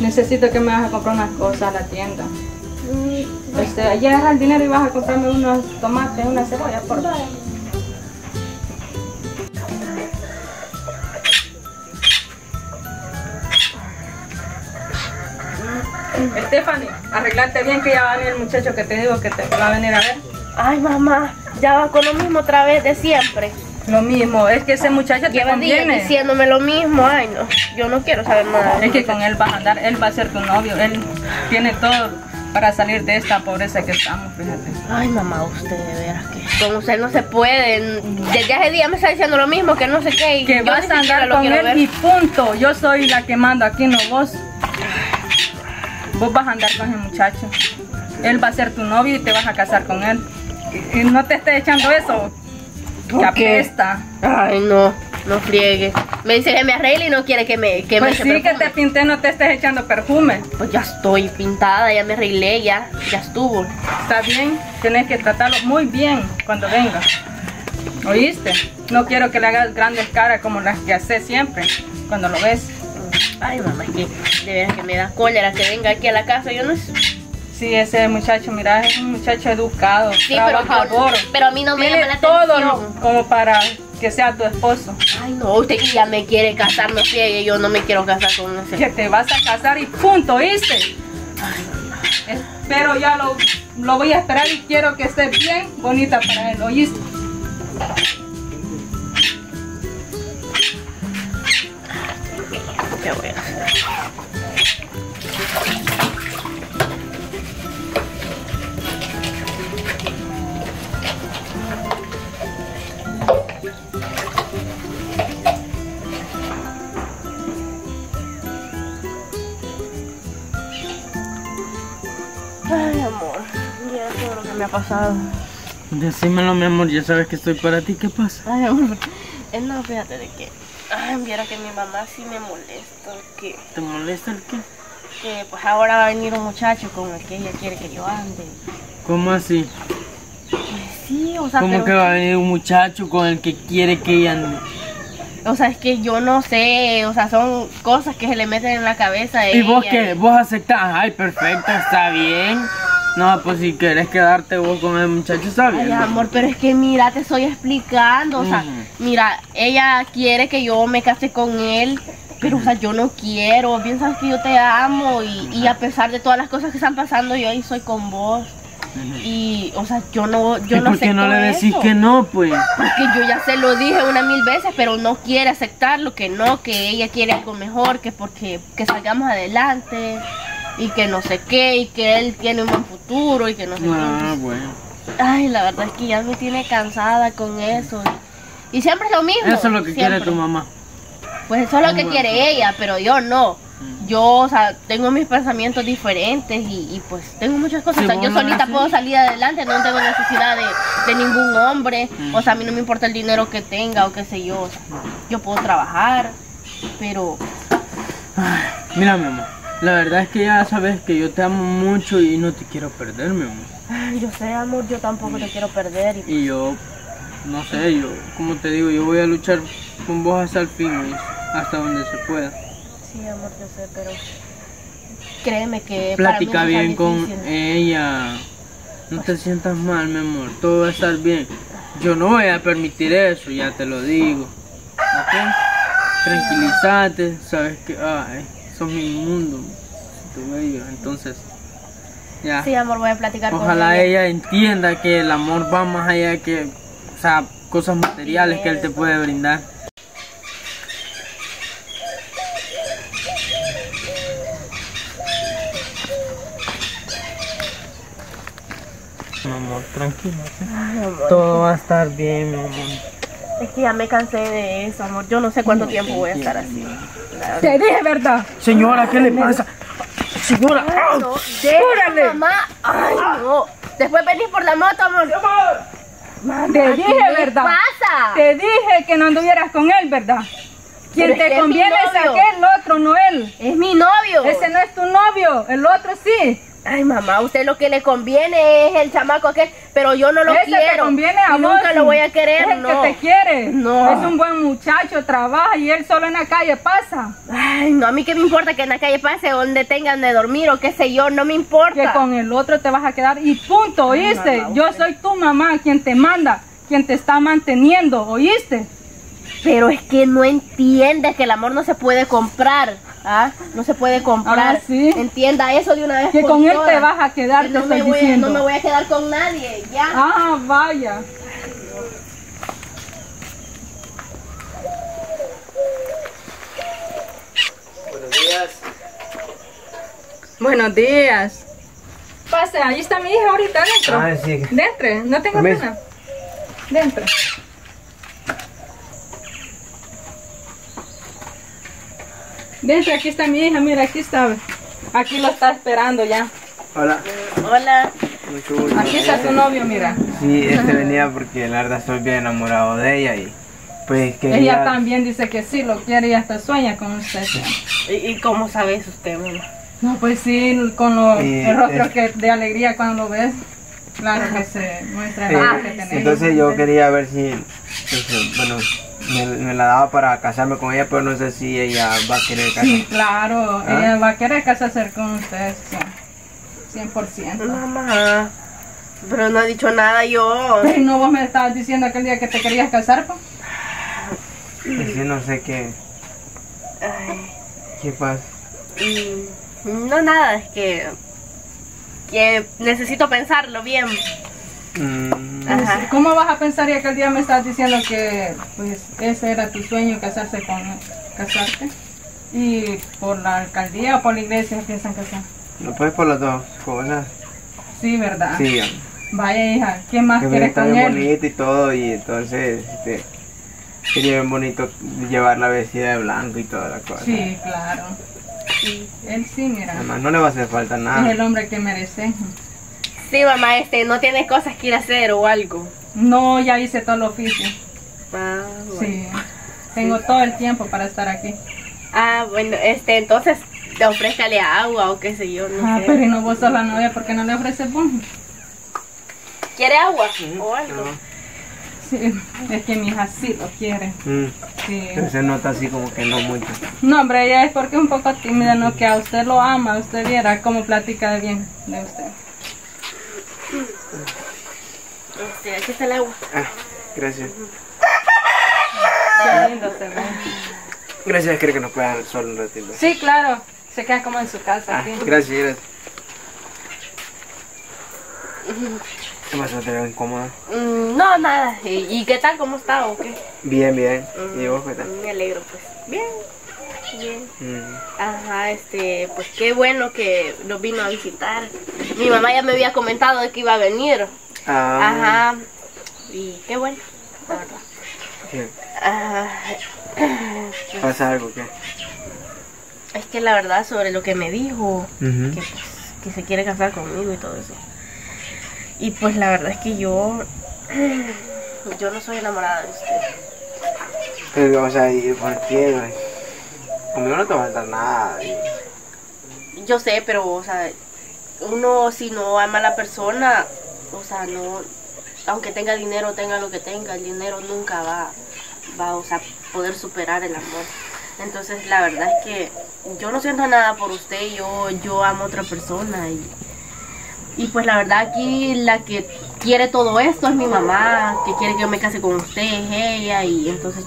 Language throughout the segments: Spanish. Necesito que me vas a comprar unas cosas a la tienda. Llegas al dinero y vas a comprarme unos tomates, una cebolla, por favor. Stephanie, arreglate bien que ya va a venir el muchacho que te digo que te va a venir a ver. Ay, mamá, ya va con lo mismo otra vez de siempre. Lo mismo, es que ese muchacho te conviene diciéndome lo mismo, ay no, yo no quiero saber nada. Es que con él vas a andar, él va a ser tu novio, él tiene todo para salir de esta pobreza que estamos, fíjate. Ay mamá, usted de veras que con usted no se puede, desde hace días me está diciendo lo mismo, que no sé qué. Y que vas a andar con él y punto, yo soy la que mando aquí, no vos. Vos vas a andar con ese muchacho, él va a ser tu novio y te vas a casar con él. Y no te estés echando eso. ¿Por qué? Que apesta. Ay no, no friegue. Me dice que me arregle y no quiere que me que pues me sí, que te pinté, no te estés echando perfume. Pues ya estoy pintada, ya me arreglé, ya estuvo. Está bien, tienes que tratarlo muy bien cuando venga. ¿Oíste? No quiero que le hagas grandes caras como las que haces siempre cuando lo ves. Ay mamá, es que de veras que me da cólera que venga aquí a la casa, yo no sé. Sí, ese muchacho, mira, es un muchacho educado, sí, trabajador, pero a mí no me llama la todo atención. Como para que sea tu esposo. Ay no, usted ya me quiere casar, no sé, yo no me quiero casar con ese. Que te vas a casar y punto, ¿oíste? Ay, espero ya lo voy a esperar y quiero que esté bien bonita para él, ¿oíste? ¿Qué voy a hacer? Ay, amor, ya todo lo que me ha pasado. Decímelo, mi amor, ya sabes que estoy para ti, ¿qué pasa? Ay, amor, no, fíjate de qué. Ay, viera que mi mamá sí me molesta, que... ¿Te molesta el qué? Que pues ahora va a venir un muchacho con el que ella quiere que yo ande. ¿Cómo así? Pues sí, o sea... ¿Cómo que va a venir un muchacho con el que quiere que ella ande? O sea, es que yo no sé, o sea, son cosas que se le meten en la cabeza a ella. ¿Y vos qué? ¿Vos aceptás? Ay, perfecto, está bien. No, pues si querés quedarte vos con el muchacho, está bien. Ay, amor, pero es que mira, te estoy explicando, o sea, mira, ella quiere que yo me case con él, pero o sea, yo no quiero, piensas que yo te amo y a pesar de todas las cosas que están pasando, yo ahí soy con vos. Y, o sea, yo no acepto eso. ¿Por qué no le decís que no, pues? Porque yo ya se lo dije una 1000 veces, pero no quiere aceptarlo, que no, que ella quiere algo mejor, que porque que salgamos adelante, y que no sé qué, y que él tiene un buen futuro, y que no sé qué. Ah, bueno. Ay, la verdad es que ya me tiene cansada con eso. Y siempre es lo mismo. Eso es lo que siempre quiere tu mamá. Pues eso es lo que quiere ella, pero yo no. Yo, o sea, tengo mis pensamientos diferentes y pues tengo muchas cosas. Sí, o sea, yo solita puedo salir adelante, no tengo necesidad de ningún hombre. O sea, a mí no me importa el dinero que tenga o qué sé yo. O sea, yo puedo trabajar, pero... Ay, mira, mi amor, la verdad es que ya sabes que yo te amo mucho y no te quiero perder, mi amor. Ay, yo sé, amor, yo tampoco te quiero perder. Y yo, no sé, yo, como te digo, yo voy a luchar con vos hasta el fin, hasta donde se pueda. Sí, amor, yo sé, pero créeme que platica bien con ella, no te sientas mal, mi amor, todo va a estar bien. Yo no voy a permitir eso, ya te lo digo, ¿ok? Tranquilízate, sabes que sos mi mundo, tu bello, entonces ya. Sí, amor, voy a platicar con ella. Ojalá ella entienda que el amor va más allá que, o sea, cosas materiales que él te puede brindar. Mi amor, tranquilo, ¿sí? Ay, amor, todo va a estar bien, mi amor. Es que ya me cansé de eso, amor. Yo no sé cuánto tiempo voy a estar así. Claro. Te dije verdad. Señora, ¿qué le pasa? Señora, ay, no, ¡Júrale! Mamá, ay, no. Después venís por la moto, amor. Mamá, te dije verdad. ¿Qué pasa? Te dije que no anduvieras con él, ¿verdad? Quien te conviene es aquel, el otro, no él. Es mi novio. Ese no es tu novio, el otro sí. Ay, mamá, usted lo que le conviene es el chamaco aquel, pero yo no lo quiero. Conviene a vos, nunca lo voy a querer, es el que te quiere. No. Es un buen muchacho, trabaja y él solo en la calle pasa. Ay, no, a mí qué me importa que en la calle pase, donde tengan de dormir o qué sé yo, no me importa. Que con el otro te vas a quedar y punto, ¿oíste? Ay, mamá, yo soy tu mamá, quien te manda, quien te está manteniendo, ¿oíste? Pero es que no entiendes que el amor no se puede comprar, ¿ah? No se puede comprar. Ah, ¿sí? Entienda eso de una vez. Que con él te vas a quedar, no me voy a quedar con nadie, ya. Ah, vaya. Buenos días. Buenos días. Pase, ahí está mi hija ahorita dentro. Ah, sí. Dentro, no tengo pena. Dentro. Dentro, aquí está mi hija, mira, aquí está. Aquí lo está esperando ya. Hola. Hola. Mucho gusto. Aquí está tu novio, mira. Sí, venía porque la verdad estoy bien enamorado de ella y pues que ella también dice que sí, lo quiere y hasta sueña con usted. ¿Y cómo sabe usted, mamá? No, pues sí, con el rostro que de alegría cuando lo ves. Claro que se muestra la que tenés. Entonces yo quería ver si, bueno, me la daba para casarme con ella, pero no sé si ella va a querer casarse. Sí, claro, ¿ah? Ella va a querer casarse con ustedes, sí. 100%. Mamá, pero no ha dicho nada yo. Pero no, vos me estabas diciendo aquel día que te querías casar, pues. Sí, no sé qué. Ay. ¿Qué pasa? No, nada, es que necesito pensarlo bien. Ajá. ¿Cómo vas a pensar? Y aquel día me estabas diciendo que pues ese era tu sueño, casarte, y por la alcaldía o por la iglesia piensan casar. No, pues por las dos cosas. Sí, ¿verdad? Sí. Vaya, hija, ¿qué más quieres con él? Está bien bonito y todo, y entonces sería bien bonito llevarla vestida de blanco y toda la cosa. Sí, claro. Sí. Él sí, mira. Además no le va a hacer falta nada. Es el hombre que merece. Sí, mamá, no tiene cosas que ir a hacer o algo. No, ya hice todo el oficio. Ah, bueno. Sí, tengo todo el tiempo para estar aquí. Ah, bueno, entonces ofrézcale agua o qué sé yo, no sé. Pero no vos sos la novia, ¿por qué no le ofreces vos? ¿Quiere agua o algo? No. Sí, es que mi hija sí lo quiere. Sí. Pero se nota así como que no mucho. No, hombre, ella es porque es un poco tímida, no, que a usted lo ama, usted viera cómo platica de bien de usted. Aquí está el agua. Ah, gracias. Qué lindo se ve. Gracias, creo que nos puedan solo un ratito. Sí, claro. Se queda como en su casa. Ah, aquí. Gracias. ¿Qué más te veo incómoda? No, nada. ¿Y qué tal? ¿Cómo está o qué? Bien, bien. ¿Y vos qué tal? Me alegro, pues. Bien. Bien. Ajá, pues qué bueno que nos vino a visitar. Mi mamá ya me había comentado de que iba a venir. Ah. Ajá. Y qué bueno, la verdad. ¿Qué? Pues, ¿pasa algo qué? Es que la verdad sobre lo que me dijo, que, pues, que se quiere casar conmigo y todo eso. Y pues la verdad es que yo no soy enamorada de usted. Pero o sea, ¿y por qué? Conmigo no te va a faltar nada. Yo sé, pero o sea, uno si no ama a la persona, o sea, no, aunque tenga dinero, tenga lo que tenga, el dinero nunca va o sea, poder superar el amor. Entonces la verdad es que yo no siento nada por usted, yo amo a otra persona y pues la verdad aquí la que quiere todo esto es mi mamá, que quiere que yo me case con usted, es ella, y entonces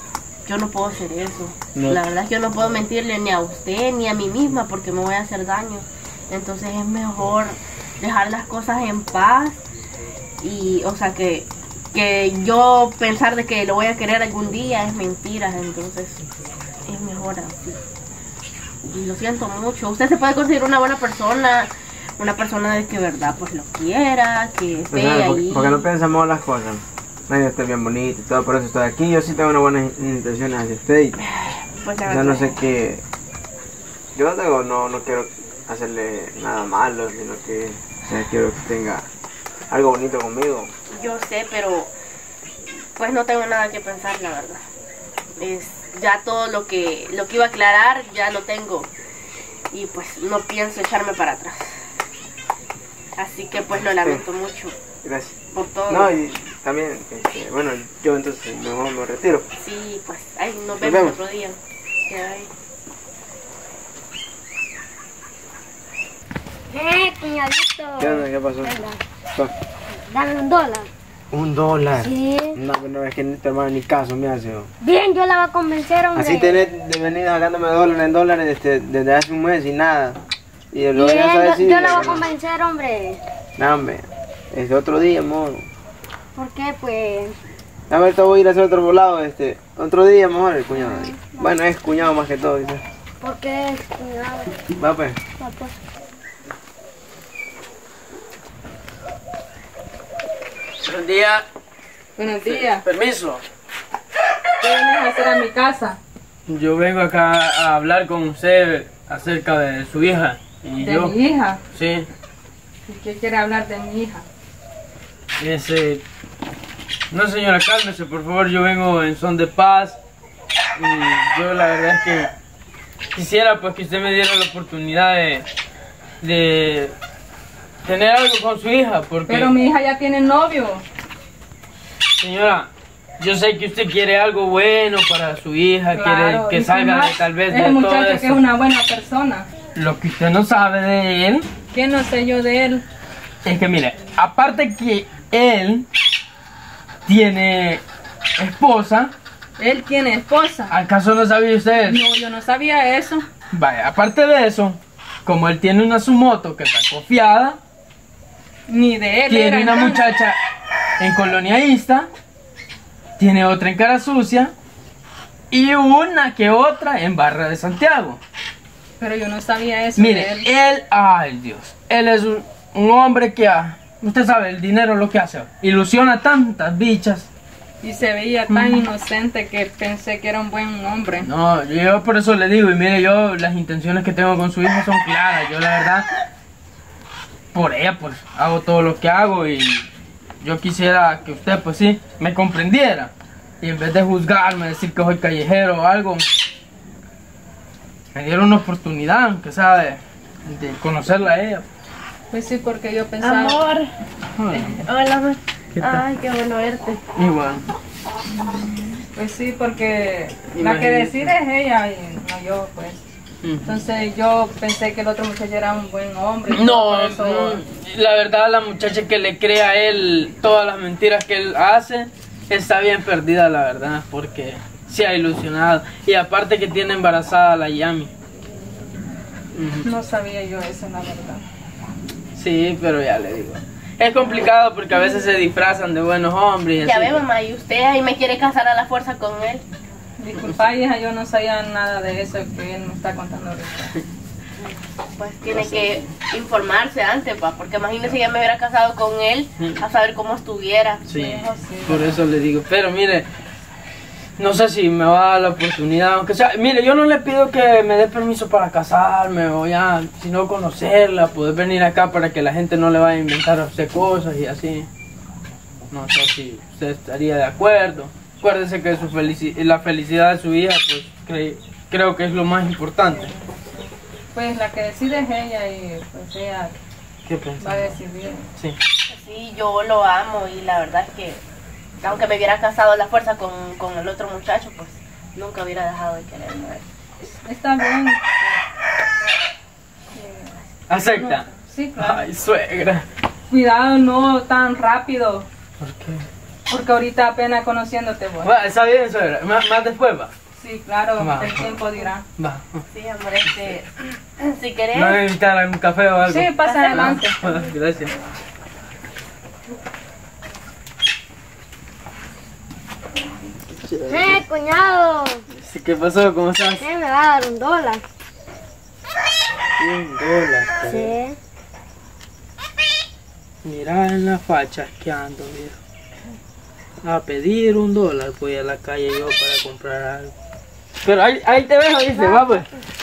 yo no puedo hacer eso. No. La verdad es que yo no puedo mentirle ni a usted ni a mí misma porque me voy a hacer daño. Entonces es mejor dejar las cosas en paz. Y, o sea, que yo pensar de que lo voy a querer algún día es mentira, entonces es mejor así. Y lo siento mucho. Usted se puede conseguir una buena persona, una persona de que verdad pues lo quiera, que esté ahí. Porque no pensamos las cosas. Ay, está bien bonito y todo, por eso estoy aquí. Yo sí tengo unas buenas intenciones hacia usted. Pues la verdad. No sé qué. Yo no quiero hacerle nada malo, sino que o sea, quiero que tenga algo bonito conmigo. Yo sé, pero pues no tengo nada que pensar, la verdad. Ya todo lo que iba a aclarar ya lo tengo. Y pues no pienso echarme para atrás. Así que pues lo lamento mucho. Gracias. Por todo. No, y también, bueno, yo entonces mejor me retiro. Sí, pues, ay, nos vemos otro día. Cuñadito. ¿Qué pasó? Venga. Dame $1. $1. Sí. No, es que tu hermano ni caso me hace. Bien, yo la voy a convencer, hombre. Así tenés de venir sacándome $1 en $1 desde hace un mes y nada. Y luego bien, ya sabes, yo la voy a convencer, hombre. No, hombre. Es de otro día, amor. ¿Por qué, pues? A ver, te voy a ir a hacer otro volado, otro día, amor, el cuñado. Ay, no. Bueno, es cuñado más que todo, quizás. ¿Por qué es cuñado? Va, pues. Va, pues. Buenos días. Buenos días. Permiso. ¿Qué vienes a hacer a mi casa? Yo vengo acá a hablar con usted acerca de su hija. ¿Mi hija? Sí. ¿Y qué quiere hablar de mi hija? No, señora, cálmese, por favor. Yo vengo en son de paz. Y yo la verdad es que quisiera pues que usted me diera la oportunidad de tener algo con su hija, porque... Pero mi hija ya tiene novio. Señora, yo sé que usted quiere algo bueno para su hija, claro, quiere que salga de, tal vez de todo eso. Es un muchacho que es una buena persona. Lo que usted no sabe de él... ¿Qué no sé yo de él? Es que mire, aparte que él tiene esposa... ¿Él tiene esposa? ¿Acaso no sabía usted? No, yo no sabía eso. Vaya, aparte de eso, como él tiene una su moto que está cofiada... Ni de él. Tiene una muchacha en Colonia Ista, tiene otra en Cara Sucia y una que otra en Barra de Santiago. Pero yo no sabía eso. Mire, de él. Ay Dios, él es un hombre que, usted sabe, el dinero lo que hace, ilusiona tantas bichas. Y se veía tan inocente que pensé que era un buen hombre. No, yo por eso le digo, y mire, yo las intenciones que tengo con su hija son claras, yo la verdad... Por ella pues hago todo lo que hago y yo quisiera que usted pues sí me comprendiera y en vez de juzgarme, decir que soy callejero o algo, me diera una oportunidad, aunque sea de conocerla a ella. Pues sí, porque yo pensaba... Amor, hola amor, ay qué bueno verte. Igual. Pues sí, porque la que decide es ella y no yo pues. Entonces yo pensé que el otro muchacho era un buen hombre. No, eso... la verdad la muchacha que le cree a él todas las mentiras que él hace está bien perdida, la verdad, porque se ha ilusionado. Y aparte que tiene embarazada a la Yami. No sabía yo eso, la verdad. Sí, pero ya le digo, es complicado porque a veces se disfrazan de buenos hombres. Ya ve, mamá, y usted ahí me quiere casar a la fuerza con él. Disculpa, hija, yo no sabía nada de eso que él me está contando ahorita. Pues tiene que informarse antes, pa, porque imagínese si ya me hubiera casado con él a saber cómo estuviera. Sí, dijo, sí, por eso le digo, pero mire, no sé si me va a dar la oportunidad, aunque sea, mire, yo no le pido que me dé permiso para casarme o ya, sino conocerla, poder venir acá para que la gente no le vaya a inventar a usted cosas y así. No sé si usted estaría de acuerdo. Acuérdese que su la felicidad de su hija, pues creo que es lo más importante. Pues la que decide es ella y pues ella va a decidir. Sí. Sí, yo lo amo y la verdad es que aunque me hubiera casado a la fuerza con el otro muchacho, pues nunca hubiera dejado de quererme. Está bien. ¿Acepta? No, sí, claro. Ay, suegra. Cuidado, no tan rápido. ¿Por qué? Porque ahorita apenas conociéndote voy. Bueno, está bien, suegra. Más después va. Sí, claro, va, el tiempo dirá. Va. Sí, amor, si querés... ¿Me vas a invitar a un café o algo? Sí, pasa adelante. Gracias. Cuñado. ¿Qué pasó? ¿Cómo estás? Sí, me va a dar $1. $1. Sí. Mirá en la facha que ando, viejo. A pedir $1 voy a la calle yo para comprar algo. Pero ahí te dejo, dice, va pues.